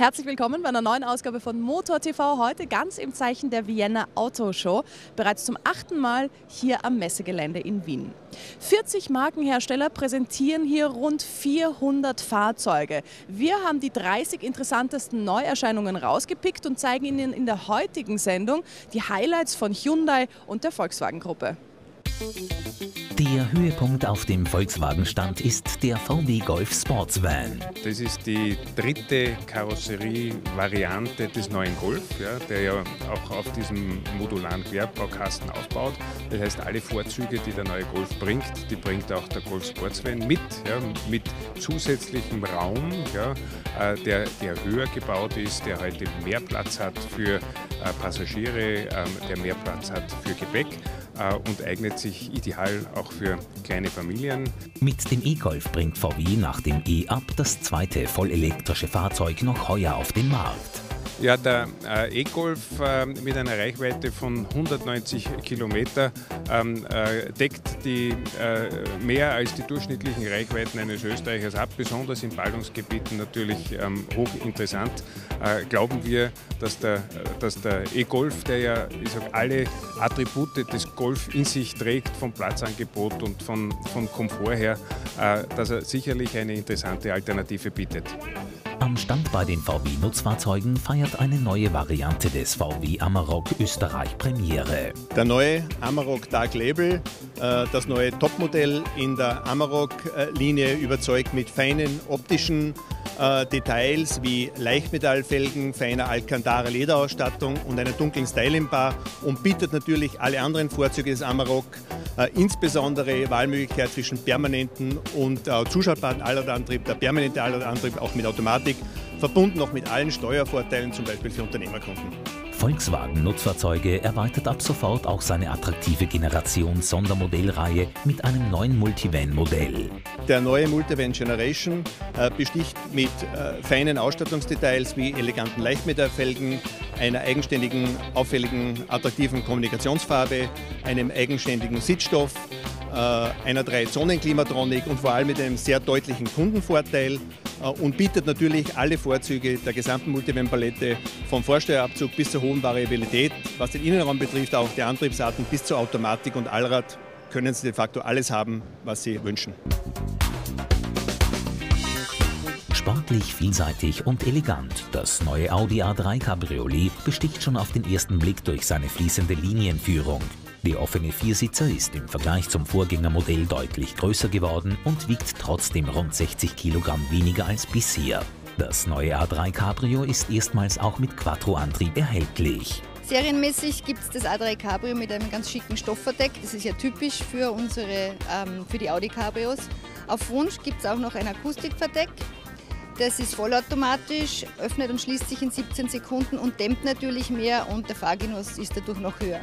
Herzlich willkommen bei einer neuen Ausgabe von Motor TV, heute ganz im Zeichen der Vienna Auto Show, bereits zum 8. Mal hier am Messegelände in Wien. 40 Markenhersteller präsentieren hier rund 400 Fahrzeuge. Wir haben die 30 interessantesten Neuerscheinungen rausgepickt und zeigen Ihnen in der heutigen Sendung die Highlights von Hyundai und der Volkswagen-Gruppe. Der Höhepunkt auf dem Volkswagen-Stand ist der VW Golf Sportsvan. Das ist die dritte Karosserievariante des neuen Golf, ja, der ja auch auf diesem modularen Querbaukasten aufbaut. Das heißt, alle Vorzüge, die der neue Golf bringt, die bringt auch der Golf Sportsvan mit zusätzlichem Raum, ja, der höher gebaut ist, der heute mehr Platz hat für Passagiere, der mehr Platz hat für Gepäck. Und eignet sich ideal auch für kleine Familien. Mit dem E-Golf bringt VW nach dem E-Up das zweite vollelektrische Fahrzeug noch heuer auf den Markt. Ja, der E-Golf mit einer Reichweite von 190 Kilometer deckt mehr als die durchschnittlichen Reichweiten eines Österreichers ab, besonders in Ballungsgebieten natürlich hochinteressant. Glauben wir, dass der E-Golf, der ja alle Attribute des Golf in sich trägt, vom Platzangebot und von Komfort her, dass er sicherlich eine interessante Alternative bietet. Am Stand bei den VW Nutzfahrzeugen feiert eine neue Variante des VW Amarok Österreich Premiere. Der neue Amarok Dark Label, das neue Topmodell in der Amarok-Linie, überzeugt mit feinen optischen Details wie Leichtmetallfelgen, feiner Alcantara Lederausstattung und einer dunklen Styling-Bar und bietet natürlich alle anderen Vorzüge des Amarok, insbesondere Wahlmöglichkeit zwischen permanenten und zuschaltbaren Allradantrieb, der permanente Allradantrieb auch mit Automatik, verbunden noch mit allen Steuervorteilen, zum Beispiel für Unternehmerkunden. Volkswagen Nutzfahrzeuge erweitert ab sofort auch seine attraktive Generation Sondermodellreihe mit einem neuen Multivan-Modell. Der neue Multivan Generation besticht mit feinen Ausstattungsdetails wie eleganten Leichtmetallfelgen, einer eigenständigen, auffälligen, attraktiven Kommunikationsfarbe, einem eigenständigen Sitzstoff, einer 3-Zonen-Klimatronik und vor allem mit einem sehr deutlichen Kundenvorteil und bietet natürlich alle Vorzüge der gesamten Multivan-Palette vom Vorsteuerabzug bis zur hohen Variabilität. Was den Innenraum betrifft, auch die Antriebsarten bis zur Automatik und Allrad, können Sie de facto alles haben, was Sie wünschen. Sportlich, vielseitig und elegant. Das neue Audi A3 Cabriolet besticht schon auf den ersten Blick durch seine fließende Linienführung. Der offene Viersitzer ist im Vergleich zum Vorgängermodell deutlich größer geworden und wiegt trotzdem rund 60 Kilogramm weniger als bisher. Das neue A3 Cabrio ist erstmals auch mit Quattro-Antrieb erhältlich. Serienmäßig gibt es das A3 Cabrio mit einem ganz schicken Stoffverdeck. Das ist ja typisch für die Audi Cabrios. Auf Wunsch gibt es auch noch ein Akustikverdeck. Das ist vollautomatisch, öffnet und schließt sich in 17 Sekunden und dämmt natürlich mehr und der Fahrgenuss ist dadurch noch höher.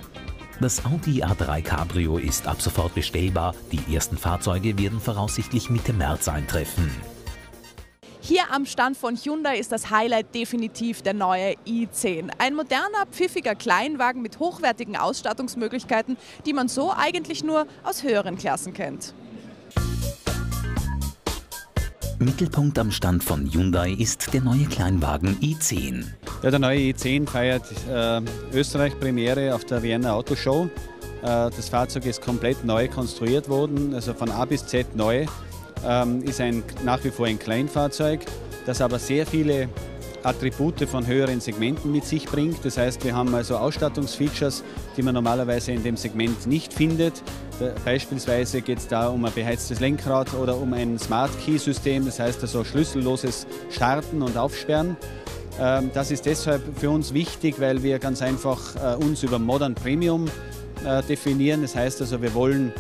Das Audi A3 Cabrio ist ab sofort bestellbar. Die ersten Fahrzeuge werden voraussichtlich Mitte März eintreffen. Hier am Stand von Hyundai ist das Highlight definitiv der neue i10. Ein moderner, pfiffiger Kleinwagen mit hochwertigen Ausstattungsmöglichkeiten, die man so eigentlich nur aus höheren Klassen kennt. Mittelpunkt am Stand von Hyundai ist der neue Kleinwagen i10. Ja, der neue i10 feiert Österreich-Premiere auf der Vienna Auto Show. Das Fahrzeug ist komplett neu konstruiert worden, also von A bis Z neu. Ist nach wie vor ein Kleinfahrzeug, das aber sehr viele Attribute von höheren Segmenten mit sich bringt. Das heißt, wir haben also Ausstattungsfeatures, die man normalerweise in dem Segment nicht findet. Beispielsweise geht es da um ein beheiztes Lenkrad oder um ein Smart-Key-System, das heißt also schlüsselloses Starten und Aufsperren. Das ist deshalb für uns wichtig, weil wir ganz einfach uns über Modern Premium definieren. Das heißt also, wir wollen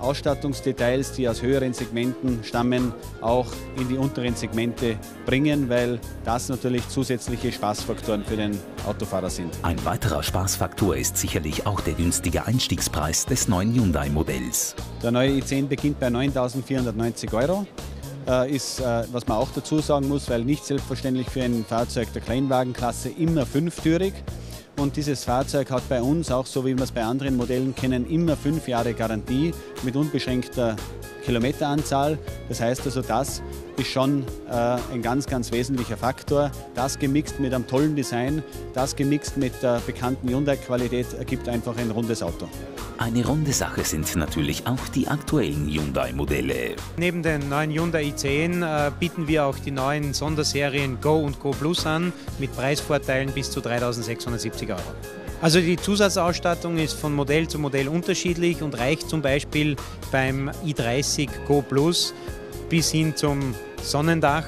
Ausstattungsdetails, die aus höheren Segmenten stammen, auch in die unteren Segmente bringen, weil das natürlich zusätzliche Spaßfaktoren für den Autofahrer sind. Ein weiterer Spaßfaktor ist sicherlich auch der günstige Einstiegspreis des neuen Hyundai-Modells. Der neue i10 beginnt bei 9.490 Euro. Ist, was man auch dazu sagen muss, weil nicht selbstverständlich für ein Fahrzeug der Kleinwagenklasse immer fünftürig. Und dieses Fahrzeug hat bei uns, auch so wie wir es bei anderen Modellen kennen, immer 5 Jahre Garantie mit unbeschränkter Kilometeranzahl. Das heißt also, das ist schon ein ganz, ganz wesentlicher Faktor. Das gemixt mit einem tollen Design, das gemixt mit der bekannten Hyundai-Qualität ergibt einfach ein rundes Auto. Eine runde Sache sind natürlich auch die aktuellen Hyundai-Modelle. Neben den neuen Hyundai i10 bieten wir auch die neuen Sonderserien Go und Go Plus an, mit Preisvorteilen bis zu 3.670 €. Also die Zusatzausstattung ist von Modell zu Modell unterschiedlich und reicht zum Beispiel beim i30 Go Plus bis hin zum Sonnendach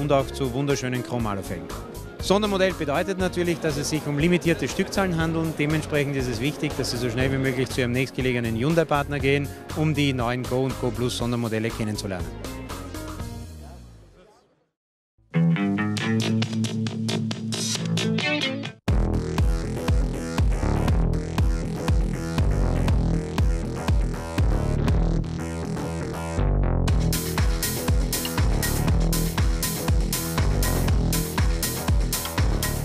und auch zu wunderschönen Chromalofällen. Sondermodell bedeutet natürlich, dass es sich um limitierte Stückzahlen handelt. Dementsprechend ist es wichtig, dass Sie so schnell wie möglich zu Ihrem nächstgelegenen Hyundai-Partner gehen, um die neuen Go und Go Plus Sondermodelle kennenzulernen.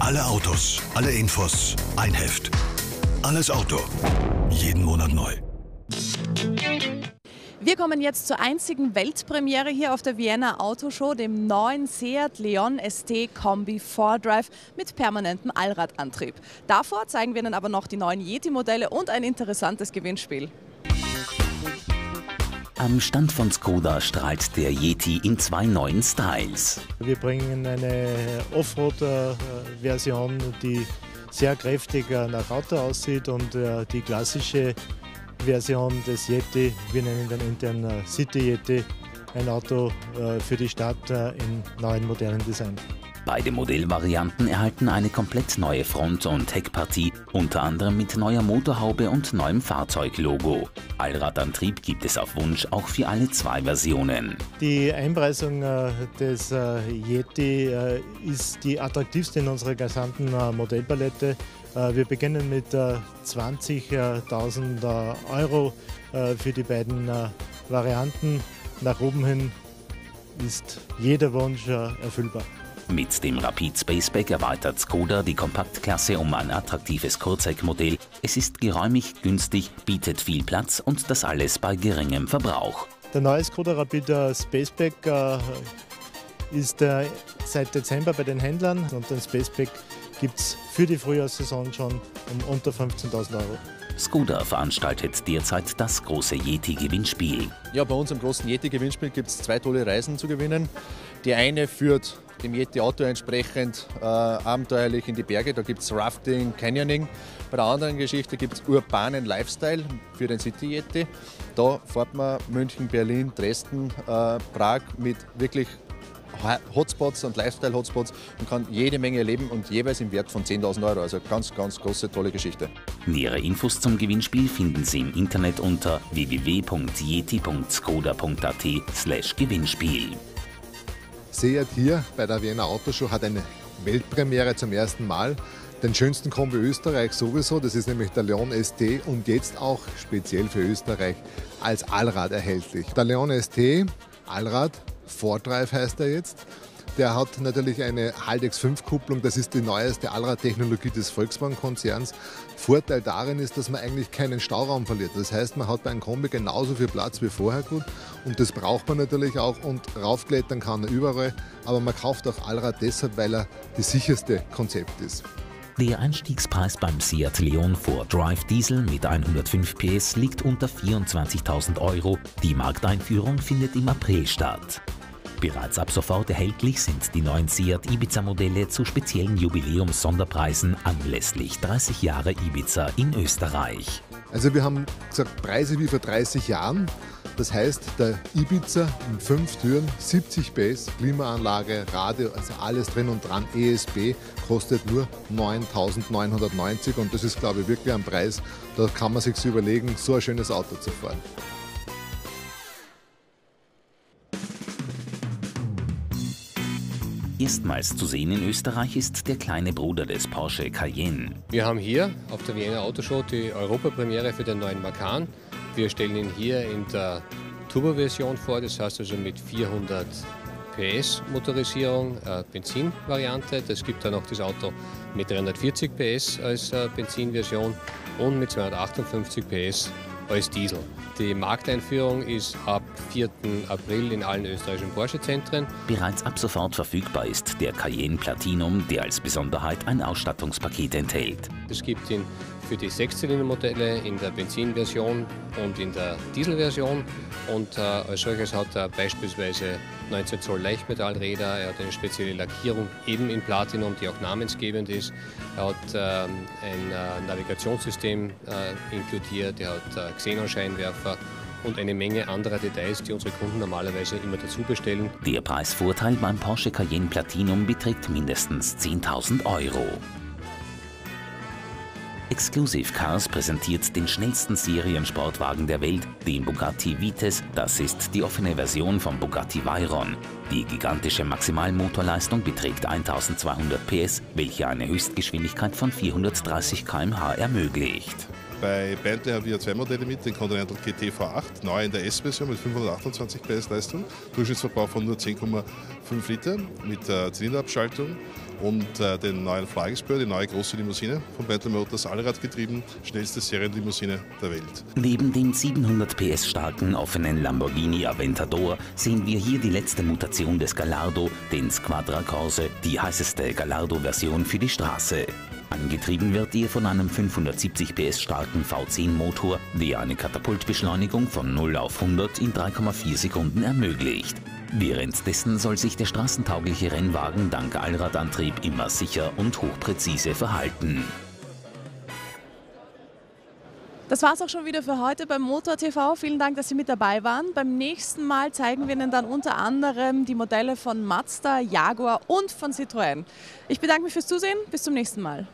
Alle Autos, alle Infos, ein Heft. Alles Auto, jeden Monat neu. Wir kommen jetzt zur einzigen Weltpremiere hier auf der Vienna Auto Show, dem neuen Seat Leon ST Kombi 4drive mit permanentem Allradantrieb. Davor zeigen wir Ihnen aber noch die neuen Yeti-Modelle und ein interessantes Gewinnspiel. Am Stand von Skoda strahlt der Yeti in 2 neuen Styles. Wir bringen eine Offroad-Version, die sehr kräftig nach Auto aussieht, und die klassische Version des Yeti, wir nennen den intern City Yeti, ein Auto für die Stadt in neuen modernen Design. Beide Modellvarianten erhalten eine komplett neue Front- und Heckpartie, unter anderem mit neuer Motorhaube und neuem Fahrzeuglogo. Allradantrieb gibt es auf Wunsch auch für alle 2 Versionen. Die Einpreisung des Yeti ist die attraktivste in unserer gesamten Modellpalette. Wir beginnen mit 20.000 Euro für die beiden Varianten. Nach oben hin ist jeder Wunsch erfüllbar. Mit dem Rapid Spaceback erweitert Skoda die Kompaktklasse um ein attraktives Kurzheckmodell. Es ist geräumig, günstig, bietet viel Platz und das alles bei geringem Verbrauch. Der neue Skoda Rapid Spaceback ist seit Dezember bei den Händlern, und den Spaceback gibt es für die Frühjahrssaison schon um unter 15.000 €. Skoda veranstaltet derzeit das große Yeti-Gewinnspiel. Ja, bei uns im großen Yeti-Gewinnspiel gibt es 2 tolle Reisen zu gewinnen. Die eine führt dem Yeti-Auto entsprechend abenteuerlich in die Berge. Da gibt es Rafting, Canyoning. Bei der anderen Geschichte gibt es urbanen Lifestyle für den City-Yeti. Da fährt man München, Berlin, Dresden, Prag mit wirklich Hotspots und Lifestyle-Hotspots und kann jede Menge erleben, und jeweils im Wert von 10.000 €. Also ganz, ganz große, tolle Geschichte. Nähere Infos zum Gewinnspiel finden Sie im Internet unter www.yeti.skoda.at/Gewinnspiel. Seat hier bei der Vienna Auto Show hat eine Weltpremiere zum ersten Mal. Den schönsten Kombi Österreichs sowieso, das ist nämlich der Leon ST, und jetzt auch speziell für Österreich als Allrad erhältlich. Der Leon ST, Allrad, 4drive heißt er jetzt. Der hat natürlich eine Haldex 5-Kupplung, das ist die neueste Allradtechnologie des Volkswagen-Konzerns. Vorteil darin ist, dass man eigentlich keinen Stauraum verliert. Das heißt, man hat bei einem Kombi genauso viel Platz wie vorher gut, und das braucht man natürlich auch, und raufklettern kann er überall. Aber man kauft auch Allrad deshalb, weil er das sicherste Konzept ist. Der Einstiegspreis beim Seat Leon 4drive Diesel mit 105 PS liegt unter 24.000 €. Die Markteinführung findet im April statt. Bereits ab sofort erhältlich sind die neuen Seat Ibiza-Modelle zu speziellen Jubiläums-Sonderpreisen anlässlich 30 Jahre Ibiza in Österreich. Also wir haben gesagt, Preise wie vor 30 Jahren. Das heißt, der Ibiza mit 5 Türen, 70 PS, Klimaanlage, Radio, also alles drin und dran, ESP, kostet nur 9.990 €. Und das ist, glaube ich, wirklich ein Preis, da kann man sich überlegen, so ein schönes Auto zu fahren. Erstmals zu sehen in Österreich ist der kleine Bruder des Porsche Cayenne. Wir haben hier auf der Vienna Auto Show die Europapremiere für den neuen Macan. Wir stellen ihn hier in der Turbo-Version vor, das heißt also mit 400 PS Motorisierung, Benzinvariante. Das gibt dann auch das Auto mit 340 PS als Benzinversion und mit 258 PS als Diesel. Die Markteinführung ist ab 4. April in allen österreichischen Porsche-Zentren. Bereits ab sofort verfügbar ist der Cayenne Platinum, der als Besonderheit ein Ausstattungspaket enthält. Es gibt ihn für die Sechszylindermodelle in der Benzinversion und in der Dieselversion. Und als solches hat er beispielsweise 19 Zoll Leichtmetallräder. Er hat eine spezielle Lackierung eben in Platinum, die auch namensgebend ist. Er hat ein Navigationssystem inkludiert, er hat Xenonscheinwerfer und eine Menge anderer Details, die unsere Kunden normalerweise immer dazu bestellen. Der Preisvorteil beim Porsche Cayenne Platinum beträgt mindestens 10.000 €. Exclusive Cars präsentiert den schnellsten Seriensportwagen der Welt, den Bugatti Vitesse. Das ist die offene Version vom Bugatti Veyron. Die gigantische Maximalmotorleistung beträgt 1200 PS, welche eine Höchstgeschwindigkeit von 430 km/h ermöglicht. Bei Bentley haben wir zwei Modelle mit, den Continental GT V8, neu in der S-Version mit 528 PS Leistung, Durchschnittsverbrauch von nur 10,5 Liter mit Zylinderabschaltung. Und den neuen Flying Spur, die neue große Limousine von Bentley Motors, allradgetrieben, schnellste Serienlimousine der Welt. Neben dem 700 PS starken offenen Lamborghini Aventador sehen wir hier die letzte Mutation des Gallardo, den Squadra Corse, die heißeste Gallardo-Version für die Straße. Angetrieben wird ihr von einem 570 PS starken V10-Motor, der eine Katapultbeschleunigung von 0 auf 100 in 3,4 Sekunden ermöglicht. Währenddessen soll sich der straßentaugliche Rennwagen dank Allradantrieb immer sicher und hochpräzise verhalten. Das war's auch schon wieder für heute beim Motor TV. Vielen Dank, dass Sie mit dabei waren. Beim nächsten Mal zeigen wir Ihnen dann unter anderem die Modelle von Mazda, Jaguar und von Citroën. Ich bedanke mich fürs Zusehen. Bis zum nächsten Mal.